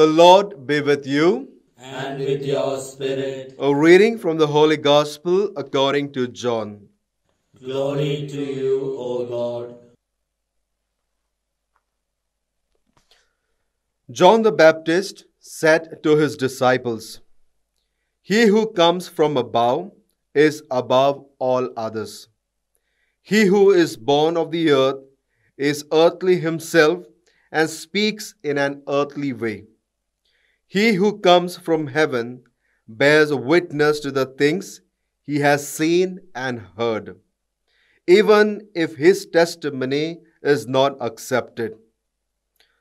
The Lord be with you. And with your spirit. A reading from the Holy Gospel according to John. Glory to you, O God. John the Baptist said to his disciples, "He who comes from above is above all others. He who is born of the earth is earthly himself and speaks in an earthly way. He who comes from heaven bears witness to the things he has seen and heard, even if his testimony is not accepted.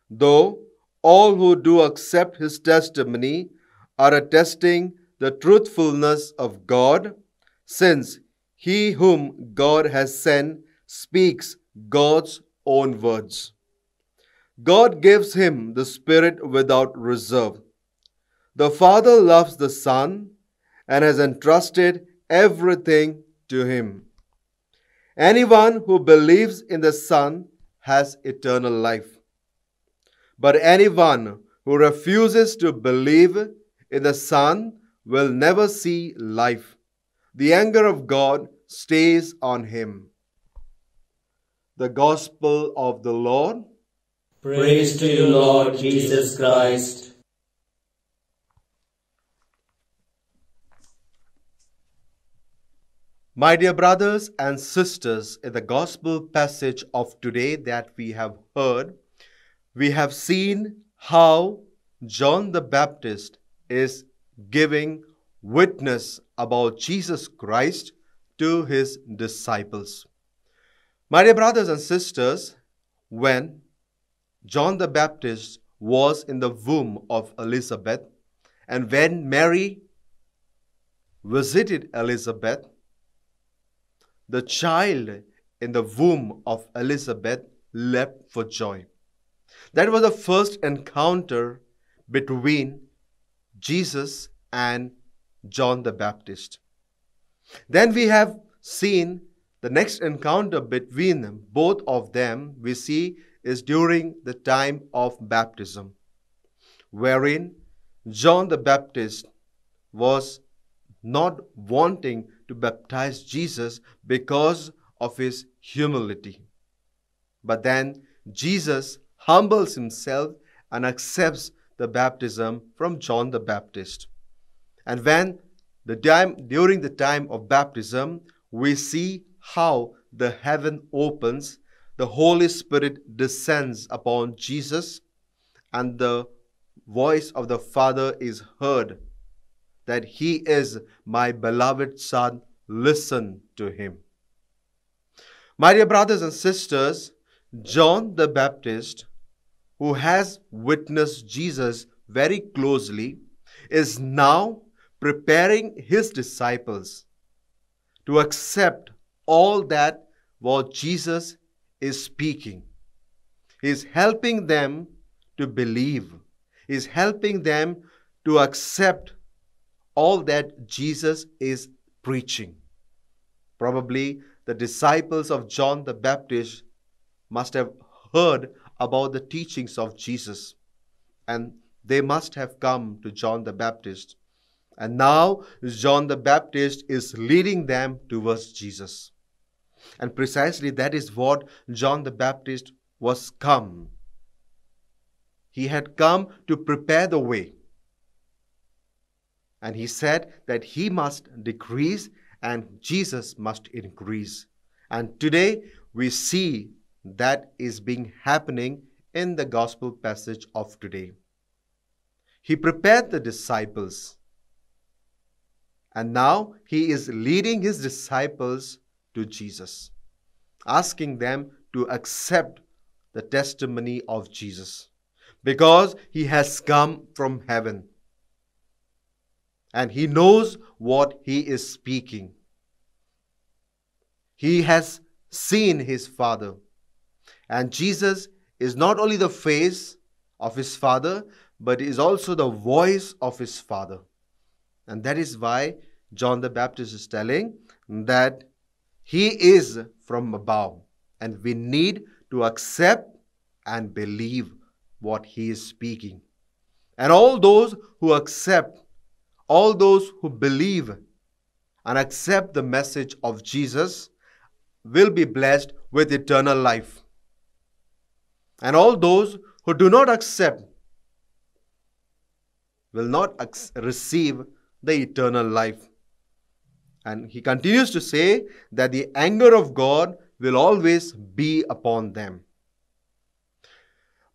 Though all who do accept his testimony are attesting the truthfulness of God, since he whom God has sent speaks God's own words. God gives him the Spirit without reserve. The Father loves the Son and has entrusted everything to him. Anyone who believes in the Son has eternal life. But anyone who refuses to believe in the Son will never see life. The anger of God stays on him." The Gospel of the Lord. Praise to you, Lord Jesus Christ. My dear brothers and sisters, in the gospel passage of today that we have heard, we have seen how John the Baptist is giving witness about Jesus Christ to his disciples. My dear brothers and sisters, when John the Baptist was in the womb of Elizabeth, and when Mary visited Elizabeth, the child in the womb of Elizabeth leapt for joy. That was the first encounter between Jesus and John the Baptist. Then we have seen the next encounter between both of them, we see, is during the time of baptism, wherein John the Baptist was not wanting to baptize Jesus because of his humility. But then Jesus humbles himself and accepts the baptism from John the Baptist. And when during the time of baptism, we see how the heaven opens, the Holy Spirit descends upon Jesus, and the voice of the Father is heard, that he is my beloved Son, listen to him. My dear brothers and sisters, John the Baptist, who has witnessed Jesus very closely, is now preparing his disciples to accept all that what Jesus is speaking. He is helping them to believe. He is helping them to accept all that Jesus is preaching. Probably the disciples of John the Baptist must have heard about the teachings of Jesus, and they must have come to John the Baptist. And now John the Baptist is leading them towards Jesus. And precisely that is what John the Baptist was come. He had come to prepare the way. And he said that he must decrease and Jesus must increase. And today we see that is being happening in the gospel passage of today. He prepared the disciples. And now he is leading his disciples to Jesus, asking them to accept the testimony of Jesus, because he has come from heaven. And he knows what he is speaking. He has seen his Father. And Jesus is not only the face of his Father, but is also the voice of his Father. And that is why John the Baptist is telling that he is from above. And we need to accept and believe what he is speaking. And all those who accept, all those who believe and accept the message of Jesus will be blessed with eternal life. And all those who do not accept will not receive the eternal life. And he continues to say that the anger of God will always be upon them.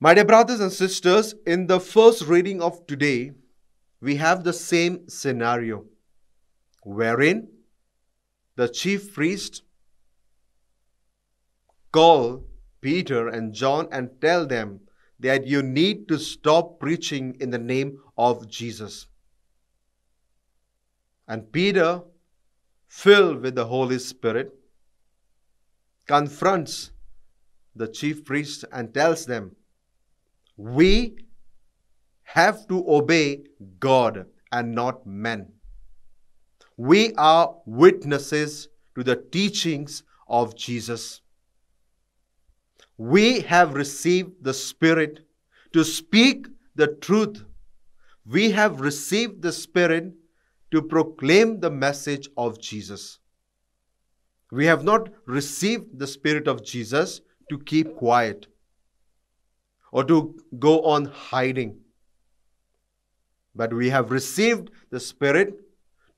My dear brothers and sisters, in the first reading of today, we have the same scenario wherein the chief priest call Peter and John and tell them that you need to stop preaching in the name of Jesus. And Peter, filled with the Holy Spirit, confronts the chief priest and tells them, we have to obey God and not men. We are witnesses to the teachings of Jesus. We have received the Spirit to speak the truth. We have received the Spirit to proclaim the message of Jesus. We have not received the Spirit of Jesus to keep quiet or to go on hiding. But we have received the Spirit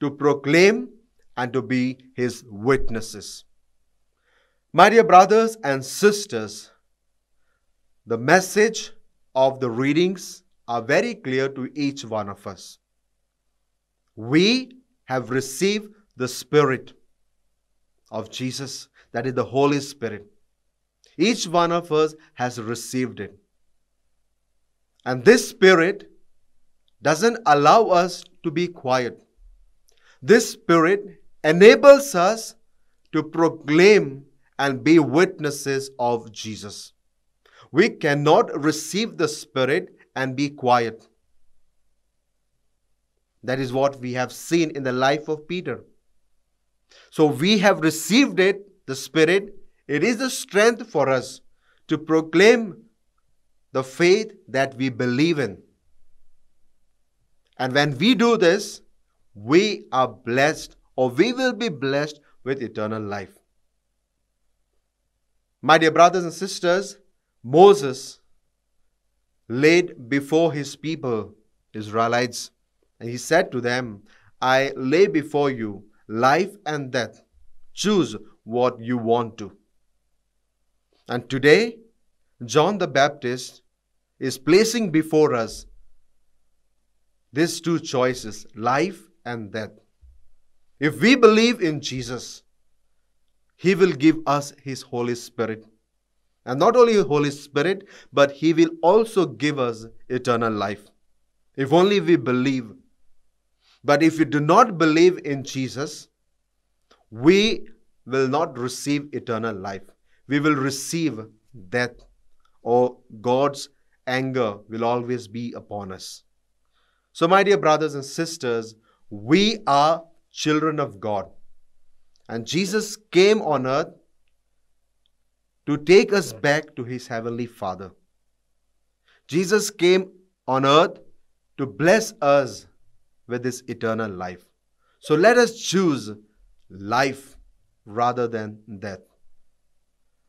to proclaim and to be His witnesses. My dear brothers and sisters, the message of the readings are very clear to each one of us. We have received the Spirit of Jesus, that is the Holy Spirit. Each one of us has received it. And this Spirit doesn't allow us to be quiet. This Spirit enables us to proclaim and be witnesses of Jesus. We cannot receive the Spirit and be quiet. That is what we have seen in the life of Peter. So we have received it, the Spirit. It is the strength for us to proclaim the faith that we believe in. And when we do this, we are blessed, or we will be blessed with eternal life. My dear brothers and sisters, Moses laid before his people, Israelites, and he said to them, I lay before you life and death. Choose what you want to. And today, John the Baptist is placing before us these two choices, life and death. If we believe in Jesus, He will give us His Holy Spirit. And not only Holy Spirit, but He will also give us eternal life. If only we believe. But if we do not believe in Jesus, we will not receive eternal life. We will receive death, or God's anger will always be upon us. So my dear brothers and sisters, we are children of God. And Jesus came on earth to take us back to His Heavenly Father. Jesus came on earth to bless us with His eternal life. So let us choose life rather than death.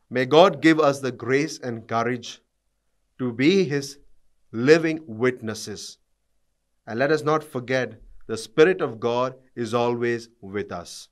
May God give us the grace and courage to be His living witnesses. And let us not forget, the Spirit of God is always with us.